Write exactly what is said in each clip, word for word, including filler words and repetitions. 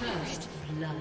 First blood.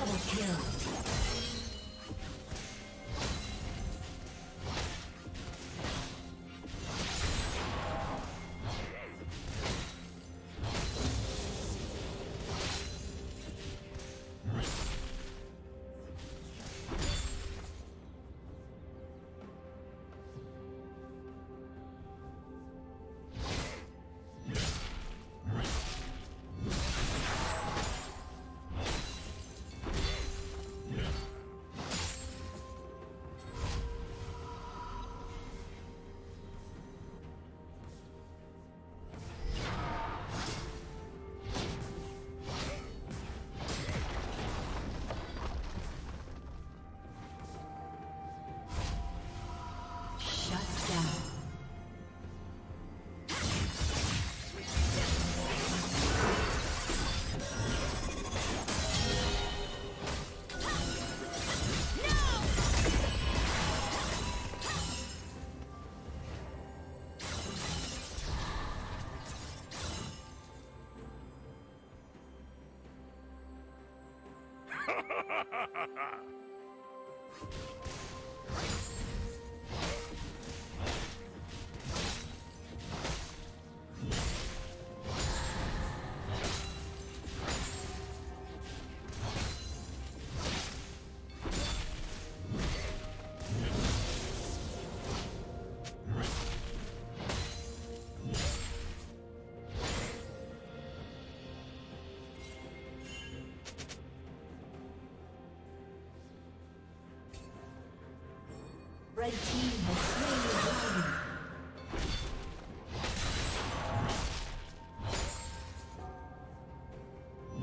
Double kill. Red team has slain the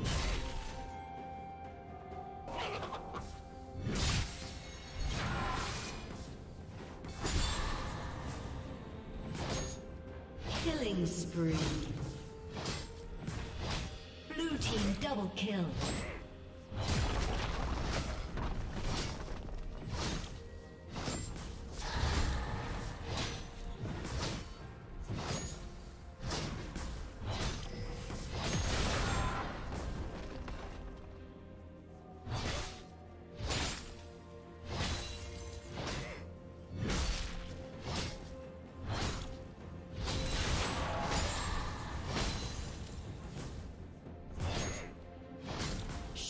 dragon. Killing spree. Blue team double kill.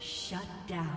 Shut down.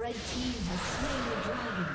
Red team has slain the dragon.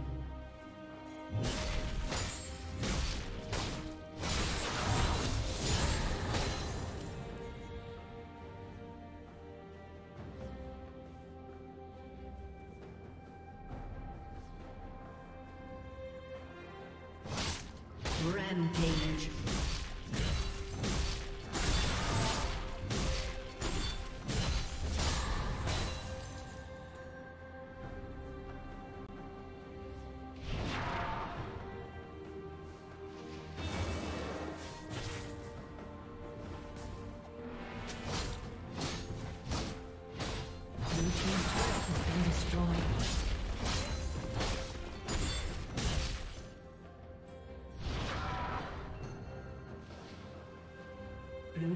Rampage. Blue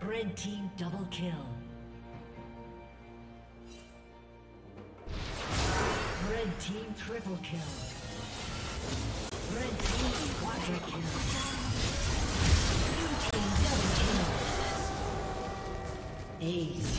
Red team double kill. Red team triple kill. Red team quadra kill. Blue team double kill. Ace.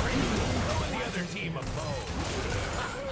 Bring the other team a bow.